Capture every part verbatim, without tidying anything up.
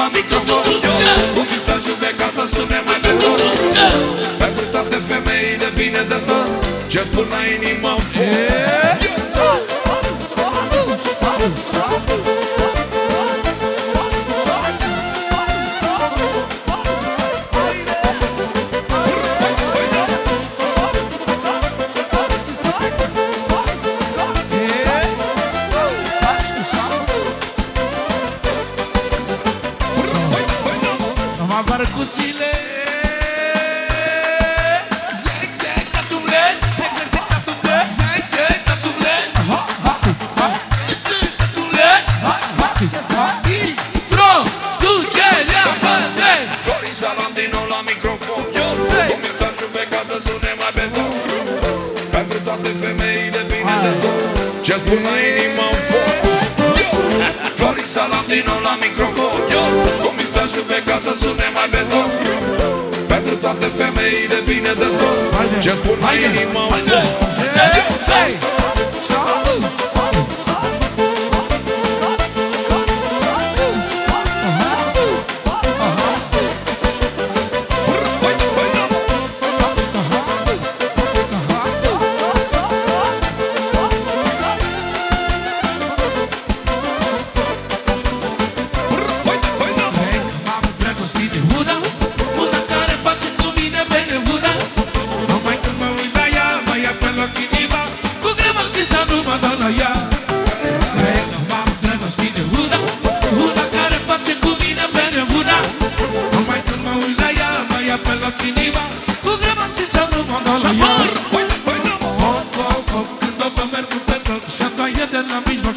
la microfon, cu pistașul ca să sune mai de tot, pentru toate femeile bine de tot, ce spun la inimă în foc. Bărcuțile zec, zec, tatumle, zec, zec, tatumle, zec, zec, tatumle, zec, zec, tatumle, introducerea mă zec. Florin Salam din nou la microfon, cum mi-e stat juveca să sune mai pe tot, pentru toate femeile bine de tot, ce-ți pun la inima în foc. Florin Salam din nou la microfon, cum mi-e stat juveca să sune mai pe tot, pentru toate femeile bine de tot, ce-ți pun la inima în foc.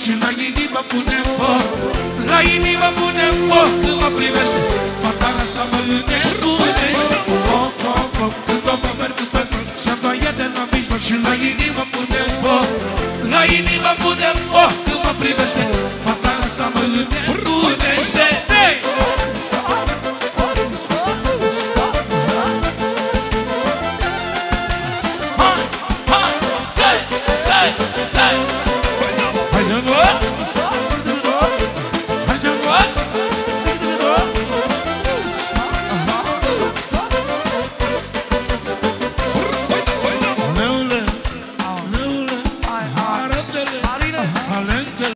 Și la inima punem foc, la inima punem foc. Când mă privește, fata asta mă înnebunește. Foc, foc, foc, când o mă merg pe tot, să mă ia de la mijloc. Și la inima punem foc, la inima punem foc. Când mă privește, fata asta mă înnebunește.